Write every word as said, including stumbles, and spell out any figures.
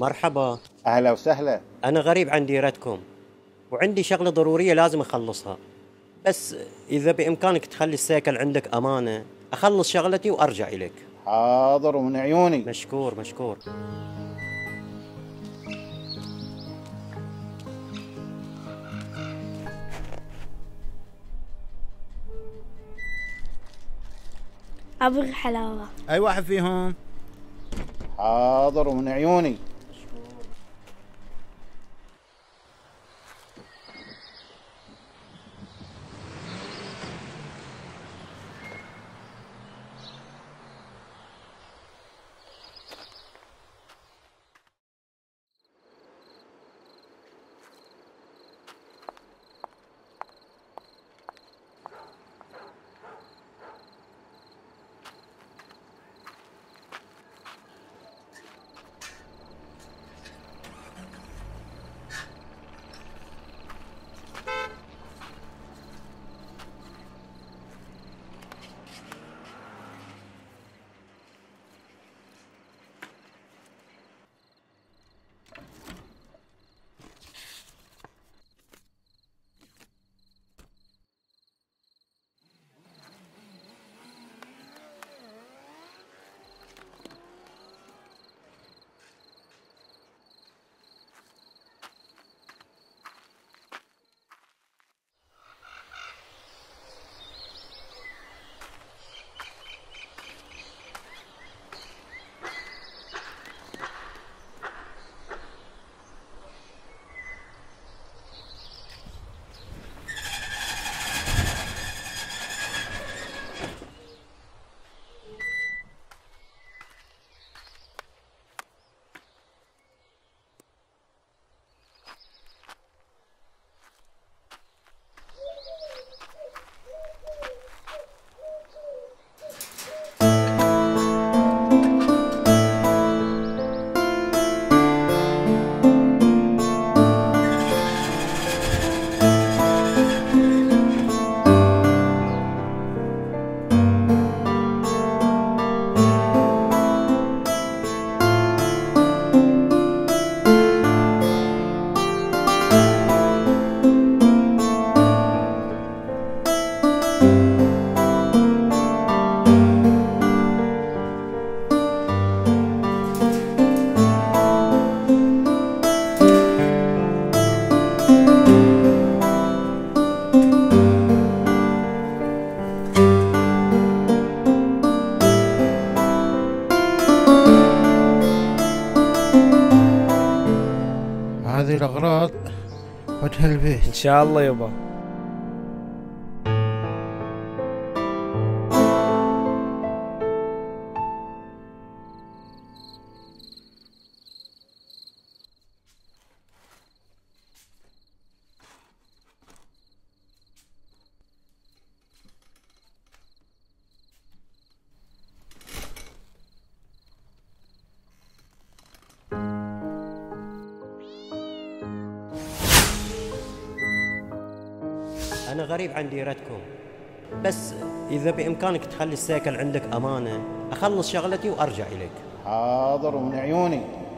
مرحبا. أهلا وسهلا. أنا غريب عن ديرتكم وعندي شغلة ضرورية لازم أخلصها، بس إذا بإمكانك تخلي السيكل عندك أمانة أخلص شغلتي وأرجع إليك. حاضر ومن عيوني. مشكور مشكور. أبغى حلاوة. أي واحد فيهم؟ حاضر ومن عيوني. هذه الأغراض وجه البيت إن شاء الله يبا. أنا غريب عن ديرتكم، بس إذا بإمكانك تخلي السيكل عندك أمانة أخلص شغلتي وأرجع إليك. حاضر ومن عيوني.